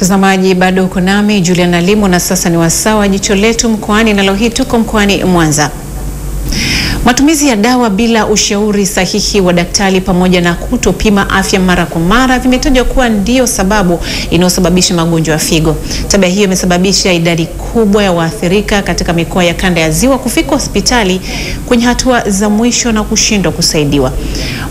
Mtazamaji bado uko nami Juliana Limu, na sasa ni wasawa jicho letu mkoani, na leo hii tuko mkoani Mwanza. Matumizi ya dawa bila ushauri sahihi wa daktari pamoja na kutopima afya mara kwa mara vimetajwa kuwa ndio sababu inayosababisha magonjwa ya figo. Tabia hiyo imesababisha idadi kubwa ya waathirika katika mikoa ya kanda ya Ziwa kufika hospitali kwenye hatua za mwisho na kushindwa kusaidiwa.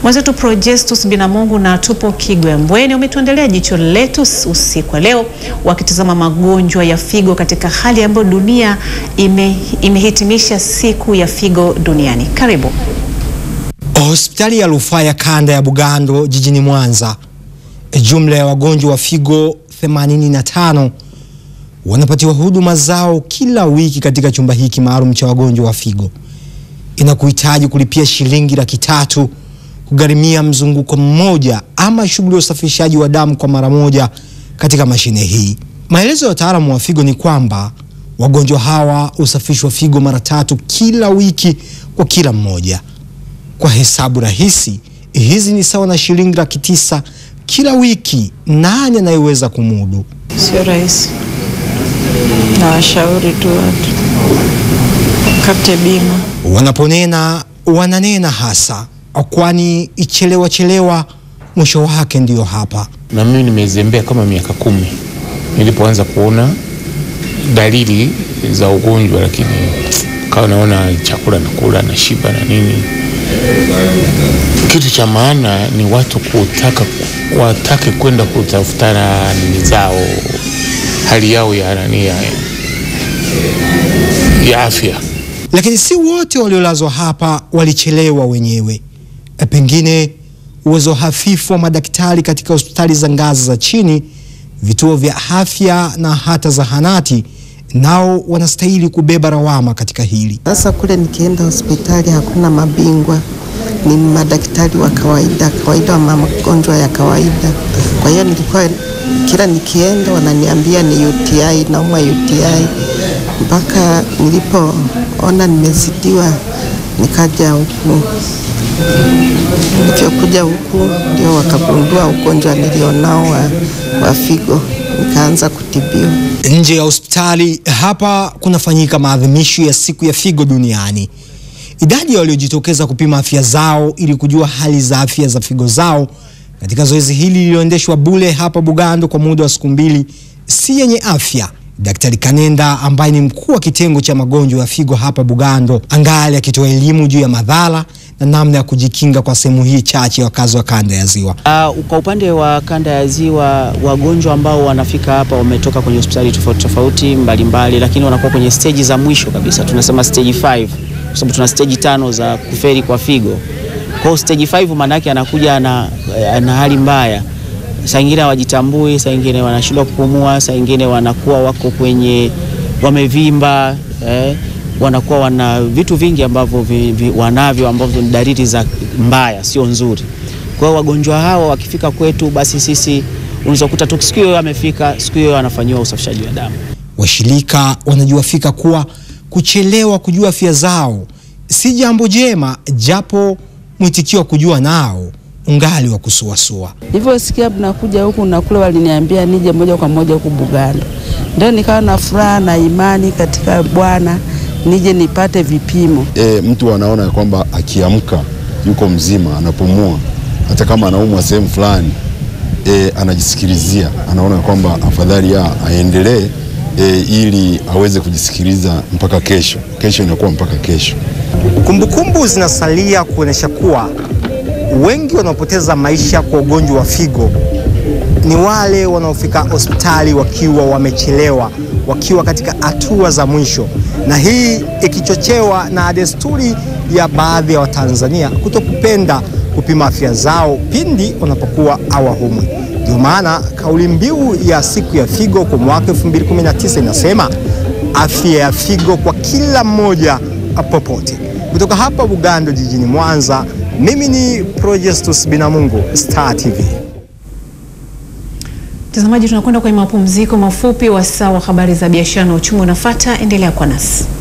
Mwenzetu Progestus Binamungu na Tupo Kigwembe umetuendelea jicho letu usiku wa leo wakitazama magonjwa ya figo katika hali ambayo dunia imehitimisha siku ya figo duniani. Karibu. Hospitali ya Lufa ya kanda ya Bugando jijini Mwanza, jumla ya wagonjwa wa figo 85 wanapatiwa huduma zao kila wiki katika chumba hiki maalum cha wagonjwa wa figo. Inakuhitaji kulipia shilingi 300 kugharimia mzunguko mmoja ama shughuli ya usafishaji wa damu kwa mara moja katika mashine hii. Maelezo ya wataalamu wa figo ni kwamba wagonjwa hawa usafishwa figo mara 3 kila wiki kwa kila mmoja. Kwa hesabu rahisi, hizi ni sawa na shilingi 900 kila wiki. Nani anayeweza kumudu? Sio rahisi. Na washauri tu watu kapte bima. Wanaponena wananena hasa, kwani ichelewa mwisho wake ndio hapa. Na mimi nimezembea kama miaka 10 nilipoanza kuona dalili za ugonjwa, lakini kawa naona chakula nakula na shiba na nini. Kitu cha maana ni watu watake kwenda kutafutana nizao hali yao ya afya. Lakini si wote waliolazwa hapa walichelewa wenyewe. Pengine uwezo hafifu wa madaktari katika hospitali za ngazi za chini, vituo vya afya na hata zahanati, nao wanastahili kubeba lawama katika hili. Sasa kule nikienda hospitali hakuna mabingwa, ni madaktari wa kawaida wa magonjwa ya kawaida. Kwa hiyo nilikuwa kila nikienda wananiambia ni UTI, naumwa UTI, mpaka nilipoona nimezidiwa nikaja huku. Nilikuja huku ndio wakagundua ugonjwa nilionao wa figo, nikaanza kutibiwa. Nje ya hospitali hapa kunafanyika maadhimisho ya siku ya figo duniani. Idadi ya waliojitokeza kupima afya zao ili kujua hali za afya za figo zao katika zoezi hili lililoendeshwa bure hapa Bugando kwa muda wa siku 2 si yenye afya. Daktari Kanenda, ambaye ni mkuu wa kitengo cha magonjwa ya figo hapa Bugando, angali akitoa elimu juu ya madhara na namna ya kujikinga kwa sehemu hii chache wakazi wa kanda ya Ziwa. Kwa upande wa kanda ya Ziwa, wagonjwa ambao wanafika hapa wametoka kwenye hospitali tofauti mbalimbali, lakini wanakuwa kwenye stage za mwisho kabisa. Tunasema stage 5 kwa sababu tuna stage 5 za kuferi kwa figo. Kwa stage 5 maana yake anakuja na hali mbaya. Saa nyingine hawajitambui, saa nyingine wanashindwa kupumua, saa nyingine wanakuwa wako kwenye wamevimba, wanakuwa wana vitu vingi ambavyo wanavyo ambavyo ni dalili za mbaya, sio nzuri. Kwa hiyo wagonjwa hawa wakifika kwetu, basi sisi unazokuta tu siku hiyo amefika, siku hiyo anafanywa usafishaji wa damu. Washirika wanajua fika kuwa kuchelewa kujua afya zao si jambo jema, japo mwitikio kujua nao ungali wa kusuasua. Hivyo sikia tunakuja huku na kule waliniambia nije moja kwa moja huku Bugando. Ndio nikawa na furaha na imani katika Bwana nije nipate vipimo. Mtu anaona kwamba akiamka yuko mzima, anapumua, hata kama anaumwa sehemu fulani anajisikilizia, anaona kwamba afadhali aendelee ili aweze kujisikiliza mpaka kesho. Kesho inakuwa mpaka kesho. Kumbukumbu zinasalia kuonesha kuwa wengi wanaopoteza maisha kwa ugonjwa wa figo ni wale wanaofika hospitali wakiwa wamechelewa, wakiwa katika hatua za mwisho, na hii ikichochewa na desturi ya baadhi ya Watanzania kutokupenda kupima afya zao pindi wanapokuwa hawahumwi. Ndio maana kauli mbiu ya siku ya figo kwa mwaka 2019 inasema afya ya figo kwa kila mmoja popote. Kutoka hapa Bugando jijini Mwanza, mimi ni Progestus Binamungu, Star TV. Mtazamaji, tunakwenda kwenye mapumziko mafupi. Wasaa wa habari za biashara na uchumi unafuata, endelea kwa nasi.